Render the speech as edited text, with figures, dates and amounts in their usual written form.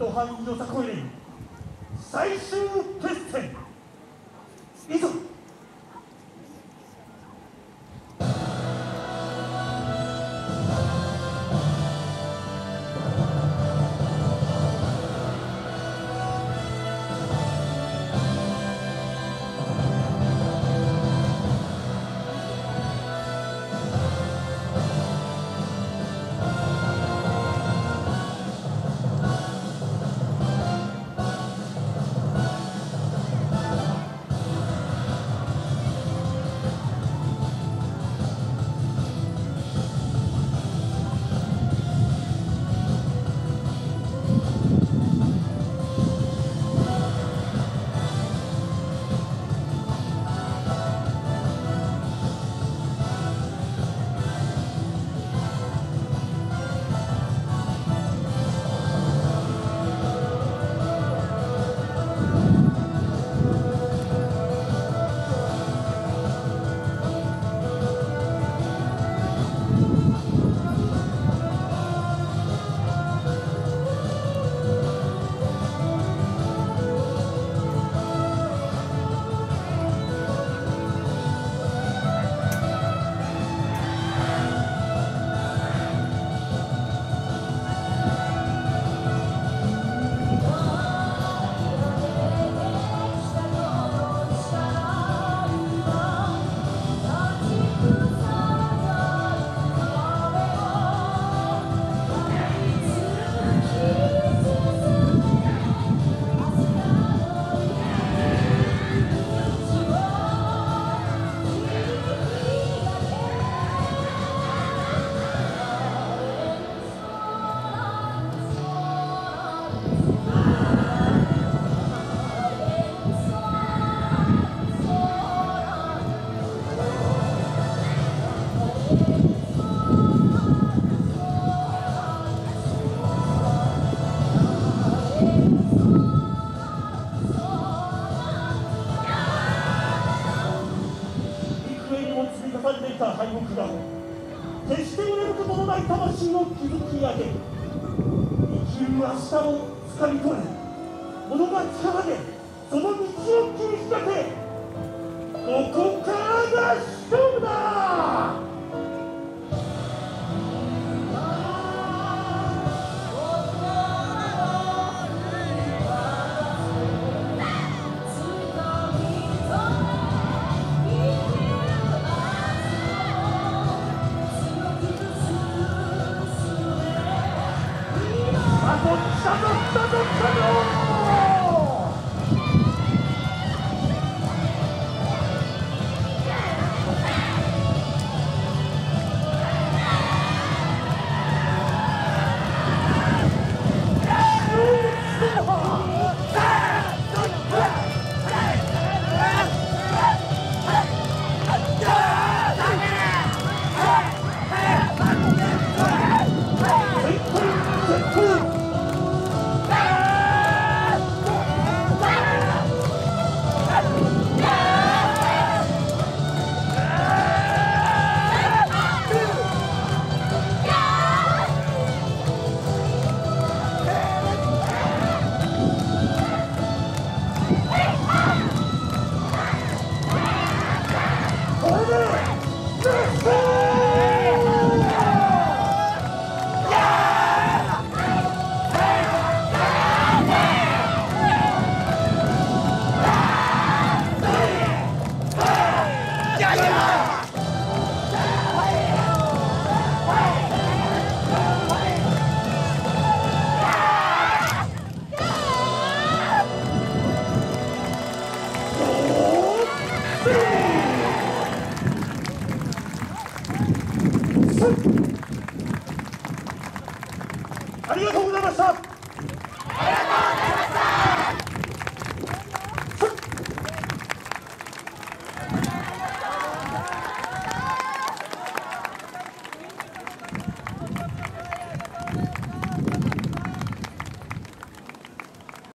土杯の雑魚入り最終決戦いざ。敗北が決して折れることのない魂を築き上げ、生きる明日をつかみ取れ、物が力でその道を切り開け。